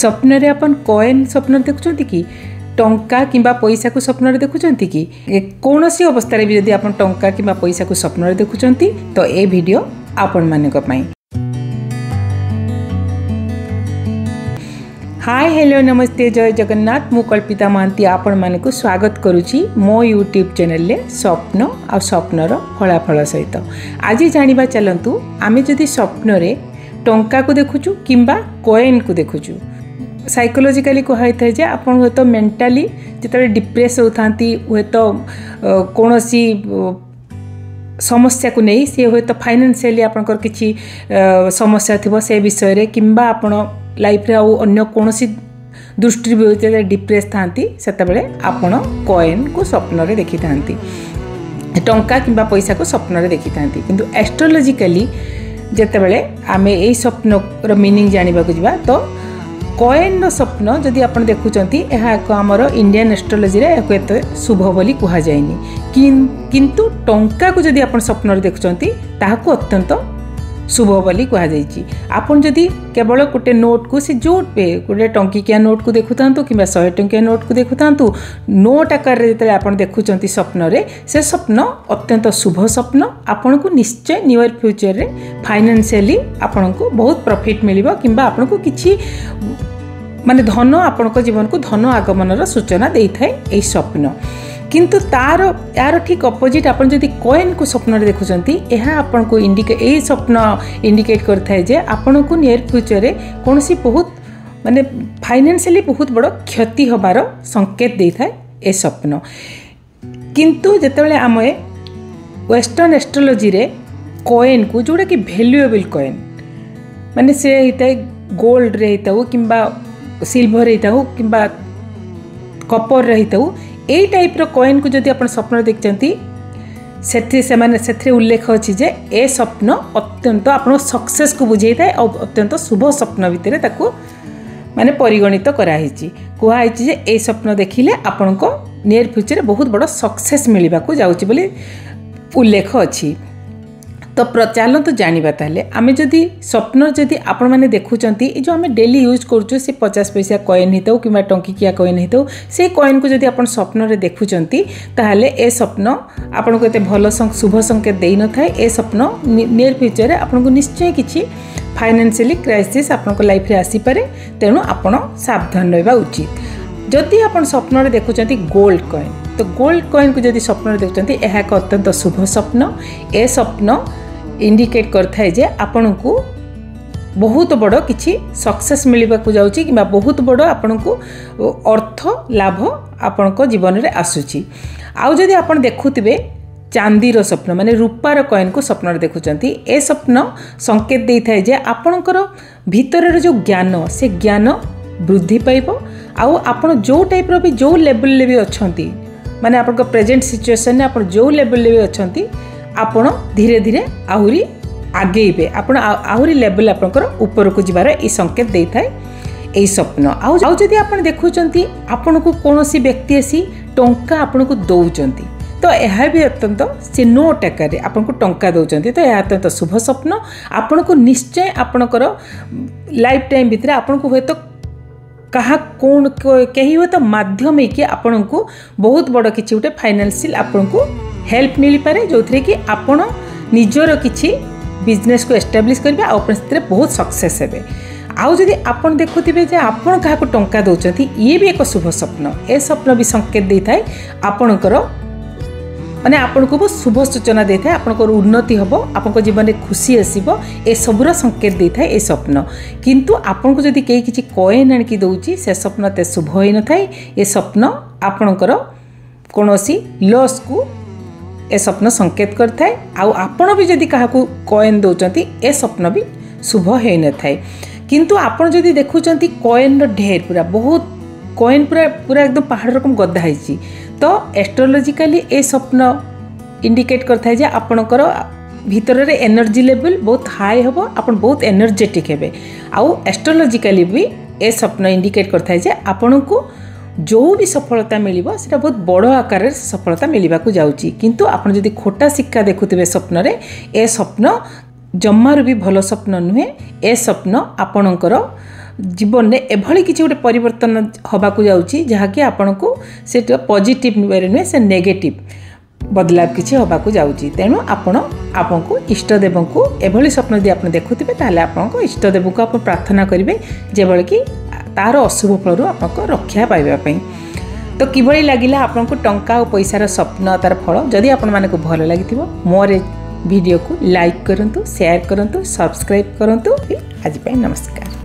स्वप्न रे अपन कॉइन स्वप्न देखुं कि टंका किंबा पैसा को स्वप्न रे देखुं कि कौन सी अवस्था रे भी जदि अपन टंका किंबा पैसा को स्वप्न रे देखुं तो ए वीडियो आपण मानक पई। हाय हेलो नमस्ते जय जगन्नाथ मु कल्पिता महांती आपण मानक स्वागत करुच्ची मो यूट्यूब चैनल स्वप्न आ स्वप्नर फलाफल सहित आज जाना चलतु आम जदि स्वप्न रे टंका को देखुचु किंबा कॉइन को देखुचु साइकोलॉजिकली कहाई था जे आपण हे तो मेंटाली जिते डिप्रेस होता हे तो कौन सी समस्या को नहीं सी हे तो फाइनेंशियली आपंकर किसी समस्या थी से विषय में किंबा आपण लाइफ रे आउ अन्य कौन सी दृष्टि भी डिप्रेस था से आपण कॉइन को स्वप्न रे देखी था टंका किंबा पैसा को स्वप्न रे देखी था किंतु एस्ट्रोलॉजिकली जेते बेले आमे यही स्वप्न रो मीनिंग जानिबा को जिबा तो कॉइन रो स्वप्न जदि आपण देखुचंती एहा एक हमर इंडियन एस्ट्रोलॉजी रे एक एते शुभ बोली कहा जायनी किंतु टंका को जदि आपण स्वप्न रे देखुचंती ताहाको अत्यंत शुभ बोली कहा जायची। आपण जदि केवल गोटे नोट को से जो गोटे टंकिकिया नोट को देखुतांतु किबा 100 टंकिया नोट को देखुतांतु नोट आकार रे जते आपण देखुचंती स्वप्न रे से स्वप्न अत्यंत शुभ स्वप्न आपण को निश्चय नियर फ्यूचर रे फाइनेंशियली आपण को बहुत प्रॉफिट मिलिबो किबा आपण को किछि माने धन आपण को जीवन को धन आगमन रो सूचना देइथाय एई स्वप्न। किंतु तार यार ठीक अपोजिट आपन जदि कॉइन को स्वप्न रे देखुचंती एहा आपन को इंडिके ए स्वप्न इंडिकेट करथाय जे आपन को नियर फ्यूचर रे कोन सी बहुत माने फाइनेंशियली बहुत बड़ क्षति होबार संकेत देथाय ए स्वप्न। किंतु जेतेबेले आमे वेस्टर्न एस्ट्रोलॉजी रे कॉइन को जोड़ा कि वैल्यूएबल कॉइन माने से हिताय गोल्ड रे हिताउ किबा सिल्वर हिताउ किबा कॉपर रे हिताउ ए टाइप रो कॉइन को जदि अपन स्वप्न देखचंती से उल्लेख अछि जे ए स्वप्न अत्यंत आपनो सक्सेस को बुझाई था और अत्यंत शुभ स्वप्न भितर ताकू माने परिगणित कराई छी कुहाई छी जे ए स्वप्न देखिले आपन को नियर फ्यूचर बहुत बड़ सक्सेस मिलवा को जाउची बोली उल्लेख अछि। तो प्रचालन तो जानिबा ताले आमे जदि स्वप्न जदि आपण माने देखुचंती जो आमे डेली यूज करूचो से 50 पैसा कॉइन हिताउ किबा टंकिकिया कॉइन हिताउ से कॉइन को जदि आपण स्वप्न रे देखुचंती ताले ए स्वप्न आपण को एते भलो शुभ संकेत देई न थाए ए स्वप्न नियर फ्यूचर रे आपण को निश्चय किछि फाइनेंशियली क्राइसिस आपण को लाइफ रे आसी पारे तेनु आपण सावधान रहबा उचित। जदि आपण स्वप्न रे देखुचंती गोल्ड कॉइन तो गोल्ड कॉइन को जदि स्वप्न रे देखुचंती एहा एक अत्यंत शुभ स्वप्न ए स्वप्न इंडिकेट करथाय जे आपण को बहुत बड़ किछि सक्सेस मिलवा को जाउची किबा बहुत बड़ आपण को अर्थ लाभ आपण को जीवन रे आसुची। आउ जदि आपण देखुतबे चांदी रो स्वप्न माने रूपार कॉइन को स्वप्न रे देखुचंती ए स्वप्न संकेत देथाय जे आपणकर भीतर रे जो ज्ञान से ज्ञान वृद्धि पाइबो आउ आपण जो टाइप रो भी जो लेवल ले भी अछंती माने आपन को प्रेजेंट सिचुएशन ने आपण जो लेवल ले भी अछंती आपण धीरे धीरे आहुरी आगेबे आपण आहुरी लेवल आपणकर उपरकू जिबार ए संकेत देथाय ए स्वप्न। आउ जदि आपण देखुचंती आपण को कोनोसी व्यक्ति एसी टंका आपण को दउचंती तो एहा भी अत्यंत से नोट आकार आपण को टंका दउचंती तो एहा अत्यंत शुभ स्वप्न आपण को निश्चय आपणकर लाइफ टाइम भीतर आपण को होतो कहा कोन कही होतो माध्यम है कि आपण को बहुत बड़ किछि उठे फाइनेंशियल आपण को हेल्प मिल पारे जो थे कि आपण निजर किसी बिजनेस को एस्टाब्लीश करेंगे आपरे बहुत सक्सेस हे। आउ जदि आपण देखुथिबे जे आपण कहा को टंका दउचंती ये भी एक शुभ स्वप्न ए स्वप्न भी संकेत दे थाए आपणकर माने आपण को बहुत शुभ सूचना दे थाए आपणकर उन्नति हबो आपनको जीवन रे खुशी आसीबो ए सबुरा संकेत दे थाए ए स्वप्न। किंतु आपण को जदि केही किछि कॉइन आन कि दउची से स्वप्न ते शुभ होई न थाए ए स्वप्न आपणकर कोनोसी लॉस को ए स्वप्न संकेत करता है आउ आपण भी जदि कहा कॉइन दउचंती ए स्वप्न भी शुभ होई न थाए। किंतु आपण जदि देखुचंती कॉइन रो ढेर पूरा बहुत कॉइन पूरा पूरा एकदम पहाड़ रकम गद्दा हैछि तो एस्ट्रोलॉजिकली ए स्वप्न इंडिकेट करता है जे आपणकर भीतर रे एनर्जी लेवल बहुत हाई हबो आपण बहुत एनर्जेटिक हेबे आउ एस्ट्रोलॉजिकली भी ए स्वप्न इंडिकेट करता है जे आपण को जो भी सफलता मिलिबो सेटा बहुत बड़ आकार रे सफलता मिलवा को जाउची। किंतु आपण जदि खोटा शिक्षा देखुथिबे स्वप्न रे ए स्वप्न जम्मार भी भलो स्वप्न नुहे ए स्वप्न आपणकर जीवन में एभली किसी गोटे परिवर्तन होबाकू जाउची जहाँकि आपनको से पॉजिटिव नुहे से नेगेटिव बदलाव किसी होबाकू जाउची। तेणु आपण आपको इष्टदेव को एभली स्वप्न यदि आप देखुथिबे ताले आपनको इष्टदेव को आप प्रार्थना करेंगे जेभल कि तार अशुभ फलू आपको रक्षा पाइबापी। तो किभली लागिला आपनको टंका और पैसार स्वप्न तार फल जदि आपण मानक भल लगी मोर वीडियो को लाइक करंतु शेयर करंतु सब्सक्राइब करंतु। आज पाई नमस्कार।